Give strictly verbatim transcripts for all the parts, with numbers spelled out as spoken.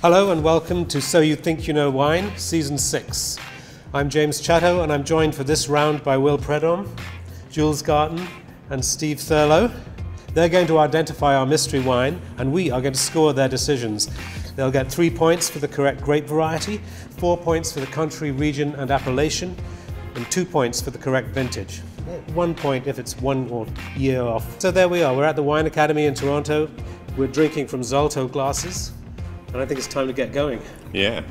Hello and welcome to So You Think You Know Wine, Season six. I'm James Chatto and I'm joined for this round by Will Predom, Jules Garten and Steve Thurlow. They're going to identify our mystery wine and we are going to score their decisions. They'll get three points for the correct grape variety, four points for the country, region and appellation, and two points for the correct vintage. One point if it's one or year off. So there we are, we're at the Wine Academy in Toronto. We're drinking from Zalto glasses. And I think it's time to get going. Yeah.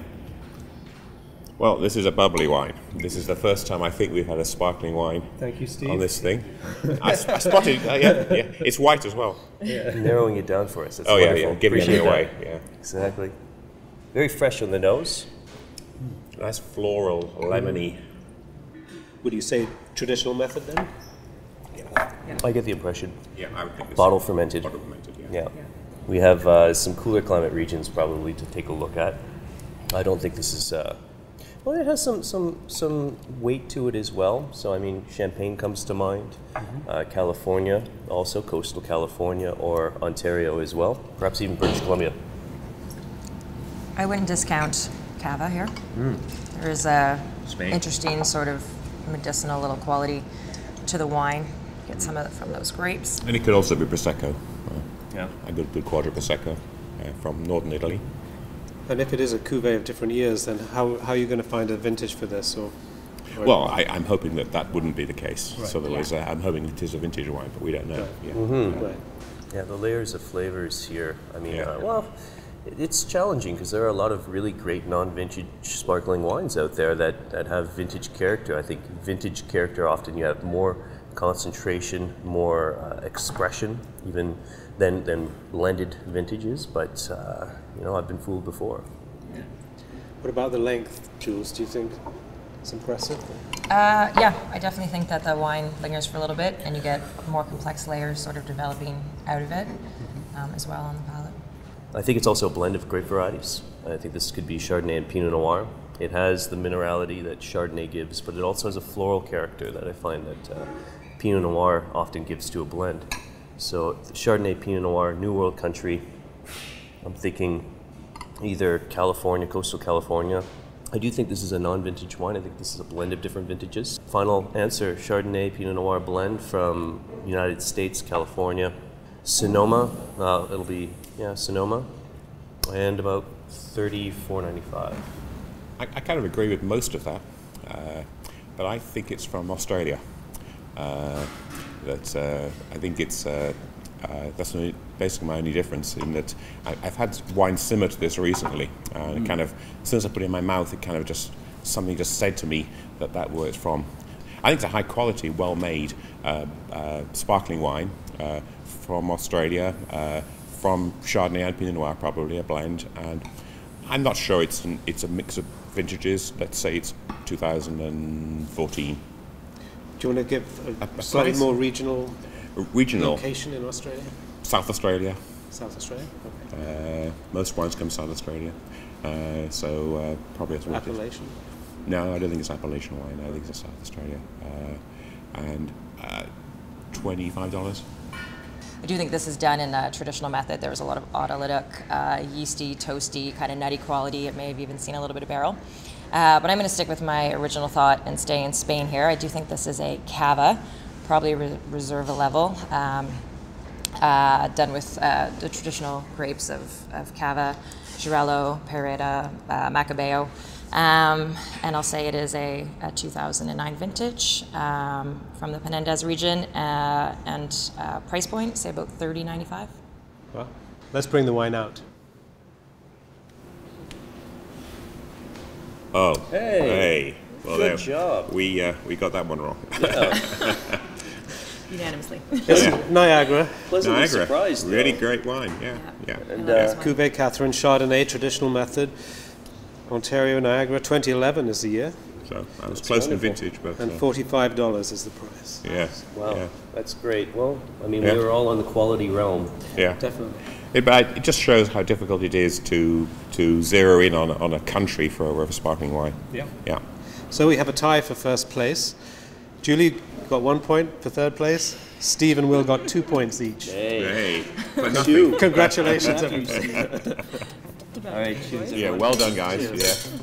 Well, this is a bubbly wine. This is the first time I think we've had a sparkling wine. Thank you, Steve. On this thing. I, I spotted uh, yeah, yeah. It's white as well. Yeah. Narrowing it down for us. That's oh, wonderful. yeah, yeah. Giving it away. Yeah. Exactly. Very fresh on the nose. Mm. Nice floral, lemony. Would you say traditional method then? Yeah. yeah. I get the impression. Yeah, I would think this. Bottle fermented. Bottle fermented, yeah. yeah. yeah. We have uh, some cooler climate regions probably to take a look at. I don't think this is, uh, well, it has some, some, some weight to it as well. So, I mean, Champagne comes to mind, mm-hmm. uh, California, also coastal California or Ontario as well, perhaps even British Columbia. I wouldn't discount Cava here. Mm. There is a Spain. Interesting sort of medicinal little quality to the wine. Get some of it from those grapes. And it could also be Prosecco. Yeah, a good, good Quadra Prosecco uh, from northern Italy. And if it is a cuvée of different years, then how, how are you going to find a vintage for this? Or, or well, I, I'm hoping that that wouldn't be the case. Right. So otherwise, yeah. uh, I'm hoping it is a vintage wine, but we don't know. Right. Yeah. Mm-hmm. right. yeah, the layers of flavors here. I mean, yeah. uh, well, it's challenging because there are a lot of really great non-vintage sparkling wines out there that, that have vintage character. I think vintage character often you have more concentration, more uh, expression, even than than blended vintages. But uh, you know, I've been fooled before. Yeah. What about the length, Jules? Do you think it's impressive? Uh, yeah, I definitely think that the wine lingers for a little bit, and you get more complex layers sort of developing out of it um, as well on the palate. I think it's also a blend of grape varieties. I think this could be Chardonnay and Pinot Noir. It has the minerality that Chardonnay gives, but it also has a floral character that I find that uh, Pinot Noir often gives to a blend. So Chardonnay, Pinot Noir, New World country, I'm thinking either California, coastal California. I do think this is a non-vintage wine. I think this is a blend of different vintages. Final answer, Chardonnay, Pinot Noir blend from United States, California. Sonoma, uh, it'll be, yeah, Sonoma, and about thirty-four ninety-five. I, I kind of agree with most of that, uh, but I think it's from Australia. Uh, that uh, I think it's uh, uh, that's basically my only difference in that I, I've had wine similar to this recently, uh, and mm. it kind of as soon as I put it in my mouth, it kind of just something just said to me that that where it's from. I think it's a high quality, well made uh, uh, sparkling wine uh, from Australia, uh, from Chardonnay and Pinot Noir, probably a blend, and I'm not sure it's an, it's a mix of vintages. Let's say it's two thousand fourteen. Do you want to give a, a slightly more regional, regional location in Australia? South Australia. South Australia? Okay. Uh, most wines come South Australia. Uh, so uh, probably it's Appalachian? No, I don't think it's Appalachian wine. I think it's South Australia. Uh, and uh, twenty-five dollars. I do think this is done in a traditional method. There was a lot of autolytic, uh, yeasty, toasty, kind of nutty quality. It may have even seen a little bit of barrel. Uh, but I'm going to stick with my original thought and stay in Spain here. I do think this is a cava, probably re reserva level, um, uh, done with uh, the traditional grapes of, of cava, Xarel·lo, Pereta, uh, Macabeo. Um, and I'll say it is a, a two thousand nine vintage um, from the Penendez region uh, and uh, price point, say about thirty ninety-five. Well, let's bring the wine out. Oh, hey! hey. Well, Good there, job. We uh, we got that one wrong. Yeah. Unanimously. It's yeah. Niagara. Pleasantly Niagara. Surprised. Really though. Great wine. Yeah, yeah. yeah. And, uh, Cuvée Catharine, Chardonnay, traditional method, Ontario, Niagara. twenty eleven is the year. So I was that's close to vintage, but and uh, forty-five dollars is the price. Yeah. Wow, yeah. That's great. Well, I mean, yeah. we were all on the quality realm. Yeah, definitely. It, but it just shows how difficult it is to to zero in on on a country for a sparkling wine. Yeah. Yeah. So we have a tie for first place. Julie got one point for third place. Steve and Will got two points each. Hey. Hey. Congratulations, everyone. All right, yeah, well done, guys. Yeah.